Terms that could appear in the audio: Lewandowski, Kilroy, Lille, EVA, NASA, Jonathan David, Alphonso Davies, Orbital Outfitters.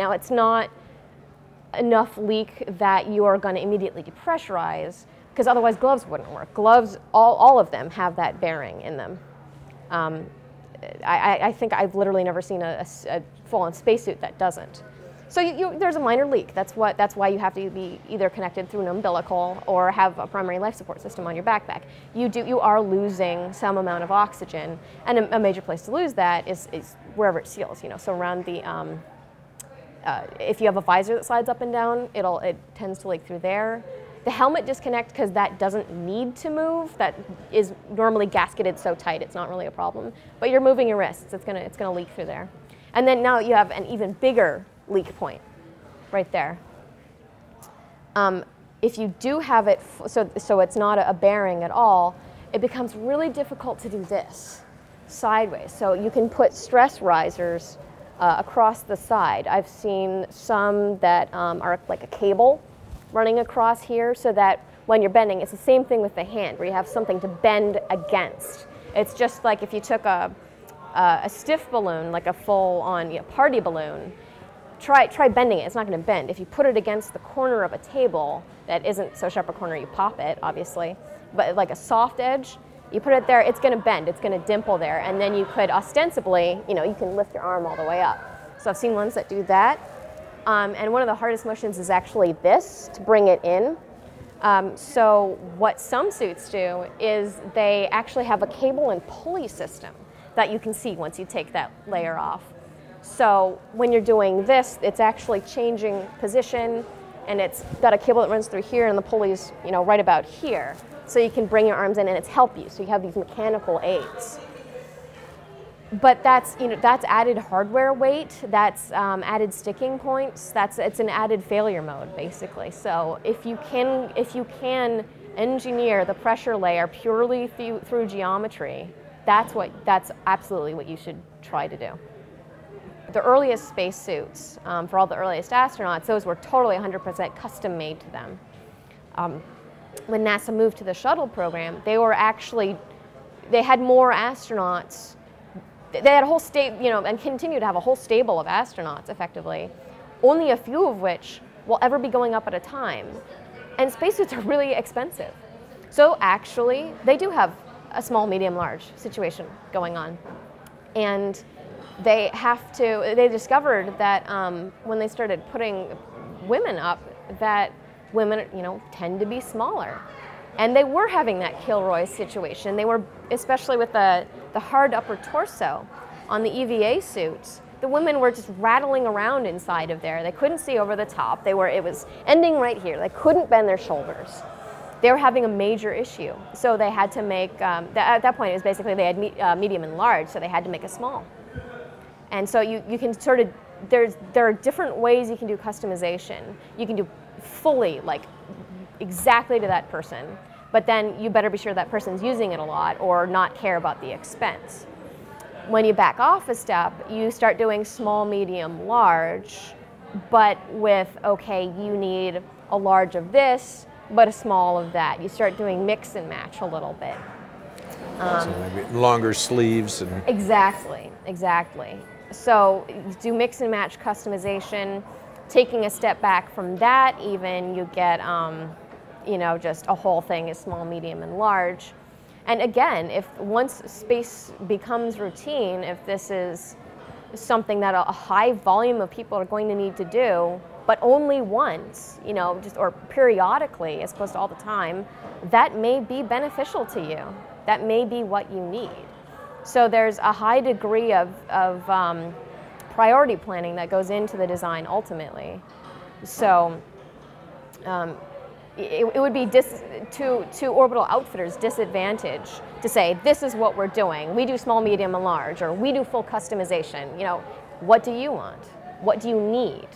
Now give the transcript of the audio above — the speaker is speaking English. Now, it's not enough leak that you are going to immediately depressurize, because otherwise gloves wouldn't work. Gloves, all of them have that bearing in them. I think I've literally never seen a full-on spacesuit that doesn't. So there's a minor leak. That's why you have to be either connected through an umbilical or have a primary life support system on your backpack. You are losing some amount of oxygen, and a major place to lose that is wherever it seals. You know, so around the if you have a visor that slides up and down, it tends to leak through there. The helmet disconnect, because that doesn't need to move. That is normally gasketed so tight it's not really a problem. But you're moving your wrists. It's gonna leak through there. And then now you have an even bigger leak point right there. If you do have it, so it's not a bearing at all, it becomes really difficult to do this sideways. So you can put stress risers across the side. I've seen some that are like a cable running across here, so that when you're bending, it's the same thing with the hand, where you have something to bend against. It's just like if you took a stiff balloon, like a full-on party balloon, try bending it. It's not going to bend. If you put it against the corner of a table that isn't so sharp a corner, you pop it, obviously, but like a soft edge, you put it there, it's going to bend, it's going to dimple there, and then you could ostensibly, you know, you can lift your arm all the way up. So I've seen ones that do that. And one of the hardest motions is actually this, to bring it in. So what some suits do is they actually have a cable and pulley system that you can see once you take that layer off. So when you're doing this, it's actually changing position, and it's got a cable that runs through here, and the pulley's, you know, right about here. So you can bring your arms in, and it's help you. So you have these mechanical aids. But that's, you know, that's added hardware weight, that's added sticking points, it's an added failure mode, basically. So if you can engineer the pressure layer purely through geometry, that's absolutely what you should try to do. The earliest spacesuits, for all the earliest astronauts, those were totally 100% custom made to them. When NASA moved to the shuttle program, they had more astronauts. They had a whole stable, you know, and continue to have a whole stable of astronauts, effectively, only a few of which will ever be going up at a time. And spacesuits are really expensive. So actually, they do have a small, medium, large situation going on. And they discovered that when they started putting women up, that women, you know, tend to be smaller. And they were having that Kilroy situation. They were, especially with the hard upper torso on the EVA suits, the women were just rattling around inside of there. They couldn't see over the top. It was ending right here. They couldn't bend their shoulders. They were having a major issue. So they had to make, at that point, it was basically they had medium and large, so they had to make a small. And so you can sort of, there are different ways you can do customization. You can do fully, like, exactly to that person, but then you better be sure that person's using it a lot or not care about the expense. When you back off a step, you start doing small, medium, large, but with, okay, you need a large of this, but a small of that. You start doing mix and match a little bit. Longer sleeves. And exactly. So you do mix and match customization. Taking a step back from that, even, you get, you know, just a whole thing is small, medium, and large. And again, if once space becomes routine, if this is something that a high volume of people are going to need to do, but only once, you know, just or periodically as opposed to all the time, that may be beneficial to you. That may be what you need. So there's a high degree of priority planning that goes into the design ultimately. So it would be to Orbital Outfitters' disadvantage to say, this is what we're doing. We do small, medium, and large, or we do full customization. You know, what do you want? What do you need?